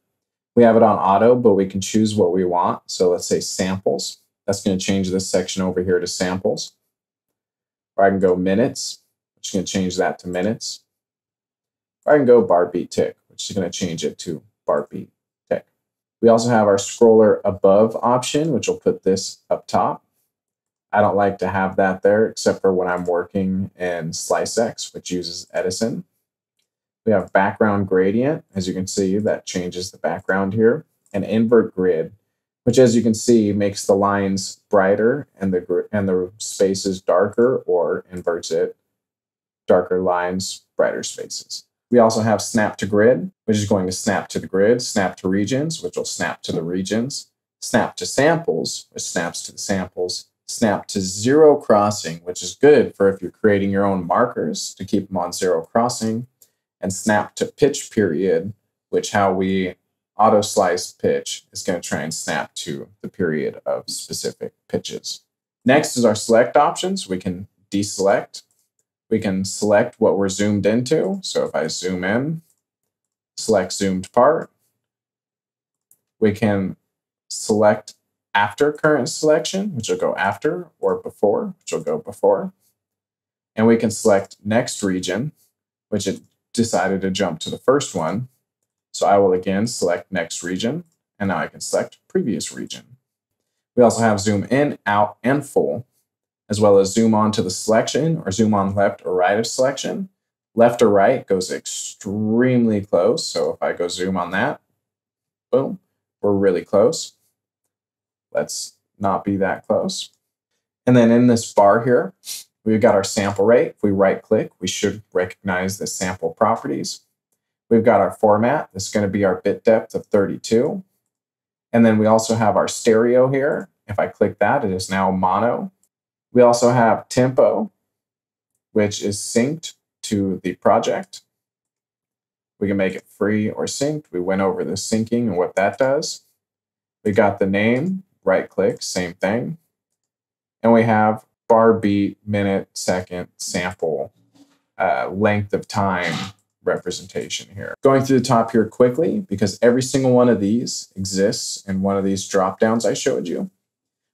We have it on auto, but we can choose what we want. So let's say samples. That's going to change this section over here to samples. Or I can go minutes, which is going to change that to minutes. Or I can go bar beat tick, which is going to change it to bar beat tick. We also have our scroller above option, which will put this up top. I don't like to have that there, except for when I'm working in SliceX, which uses Edison. We have background gradient. As you can see, that changes the background here. And invert grid, which as you can see, makes the lines brighter and the spaces darker, or inverts it, darker lines, brighter spaces. We also have snap to grid, which is going to snap to the grid, snap to regions, which will snap to the regions, snap to samples, which snaps to the samples, snap to zero crossing, which is good for if you're creating your own markers to keep them on zero crossing, and snap to pitch period, which how we auto slice pitch is going to try and snap to the period of specific pitches. Next is our select options. We can deselect. We can select what we're zoomed into. So if I zoom in, select zoomed part, we can select after current selection, which will go after, or before, which will go before. And we can select next region, which it decided to jump to the first one. So I will again select next region, and now I can select previous region. We also have zoom in, out, and full, as well as zoom on to the selection, or zoom on left or right of selection. Left or right goes extremely close. So if I go zoom on that, boom, we're really close. Let's not be that close. And then in this bar here, we've got our sample rate. If we right click, we should recognize the sample properties. We've got our format. This is going to be our bit depth of 32. And then we also have our stereo here. If I click that, it is now mono. We also have tempo, which is synced to the project. We can make it free or synced. We went over the syncing and what that does. We got the name. Right click, same thing. And we have bar beat, minute, second, sample, length of time representation here. Going through the top here quickly, because every single one of these exists in one of these drop downs I showed you.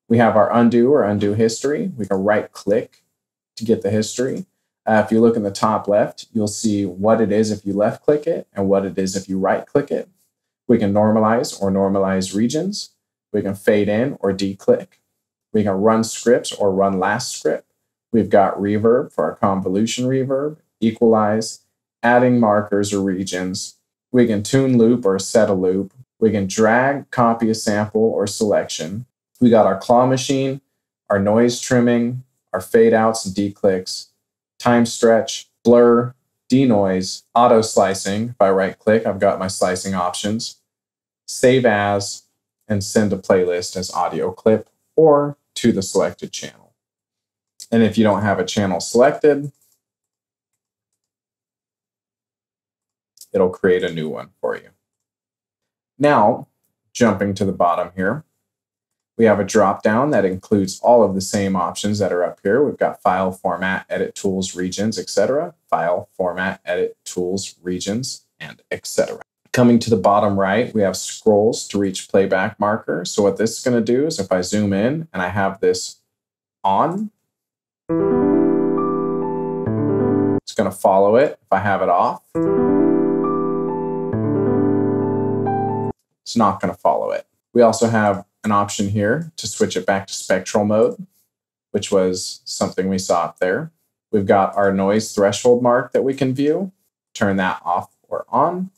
We have our undo or undo history. We can right click to get the history. If you look in the top left, you'll see what it is if you left click it and what it is if you right click it. We can normalize or normalize regions. We can fade in or de-click. We can run scripts or run last script. We've got reverb for our convolution reverb, equalize, adding markers or regions. We can tune loop or set a loop. We can drag, copy a sample or selection. We got our claw machine, our noise trimming, our fade outs and de-clicks, time stretch, blur, denoise, auto slicing. If I right click, I've got my slicing options. Save as, and send a playlist as audio clip or to the selected channel. And if you don't have a channel selected, it'll create a new one for you. Now, jumping to the bottom here, We have a drop-down that includes all of the same options that are up here. We've got file, format, edit tools, regions, etc. File, format, edit tools, regions, and etc. Coming to the bottom right, we have scrolls to reach playback marker. So what this is going to do is if I zoom in and I have this on, it's going to follow it. If I have it off, it's not going to follow it. We also have an option here to switch it back to spectral mode, which was something we saw up there. We've got our noise threshold mark that we can view. Turn that off or on.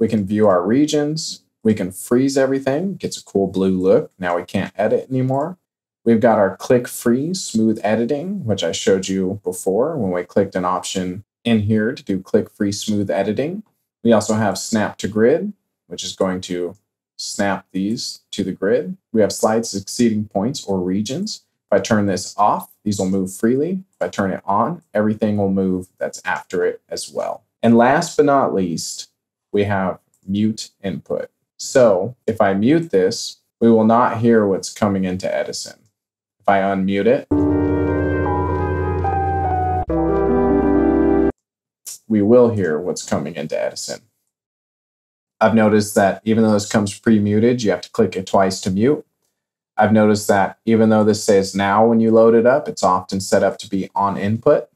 We can view our regions. We can freeze everything. It gets a cool blue look. Now we can't edit anymore. We've got our click freeze smooth editing, which I showed you before when we clicked an option in here to do click freeze smooth editing. We also have snap to grid, which is going to snap these to the grid. We have slides exceeding points or regions. If I turn this off, these will move freely. If I turn it on, everything will move that's after it as well. And last but not least, we have mute input. So if I mute this, we will not hear what's coming into Edison. If I unmute it, we will hear what's coming into Edison. I've noticed that even though this comes pre-muted, you have to click it twice to mute. I've noticed that even though this says now when you load it up, it's often set up to be on input.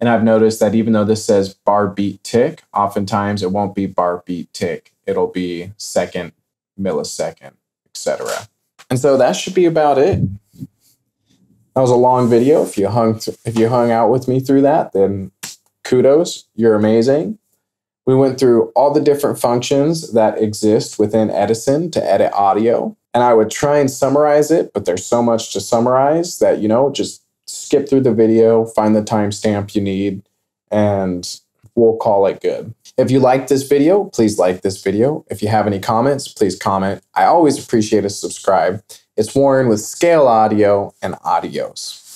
And I've noticed that even though this says bar beat tick, oftentimes it won't be bar beat tick. It'll be second, millisecond, etc. And so that should be about it. That was a long video. If you hung out with me through that, then kudos. You're amazing. We went through all the different functions that exist within Edison to edit audio. And I would try and summarize it, but there's so much to summarize that, you know, just skip through the video, find the timestamp you need, and we'll call it good. If you like this video, please like this video. If you have any comments, please comment. I always appreciate a subscribe. It's Warren with Scale Audio and Adios.